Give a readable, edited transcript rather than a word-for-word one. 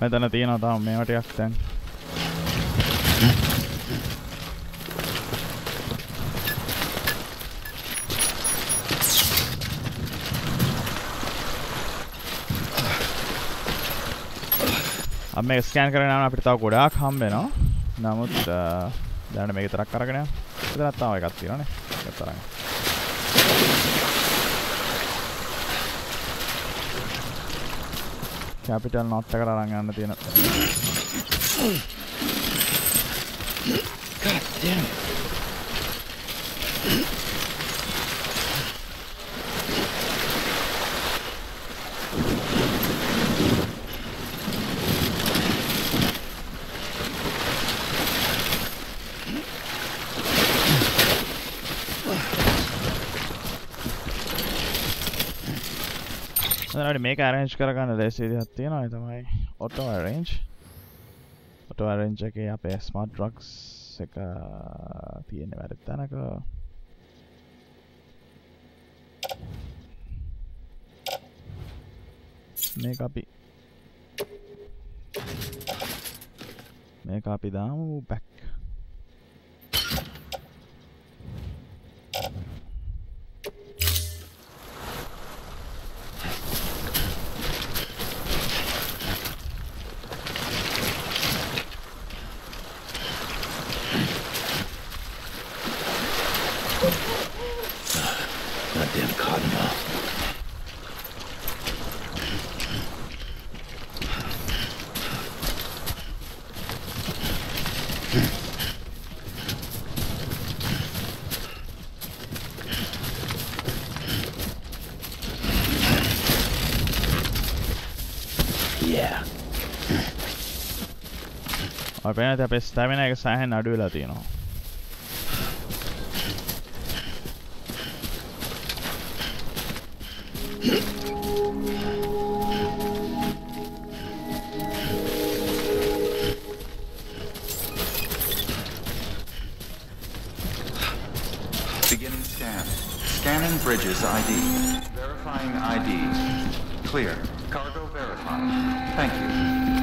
Mä tänne Tiina Tammia mä tiedän. अब मैं scan करने आना फिरता हूँ कोड़ा खाम में ना नमूद जाने में कितना कर करने कितना ताऊ एक आती है ना कितना कैपिटल नॉट तक आरांगे आने देना God damn it Make arrange කරගන්න ලැයිසි තියෙනවා ඒ තමයි auto arrange එකේ අපේ smart drugs එක තියෙන වැඩ තැනක මේක අපි දාමු back අපේනත අපේ ස්ටැමිනා එක සෑහෙන අඩු වෙලා තියෙනවා. Beginning scan. Scanning Bridges ID. Verifying ID. Clear. Cargo verified. Thank you.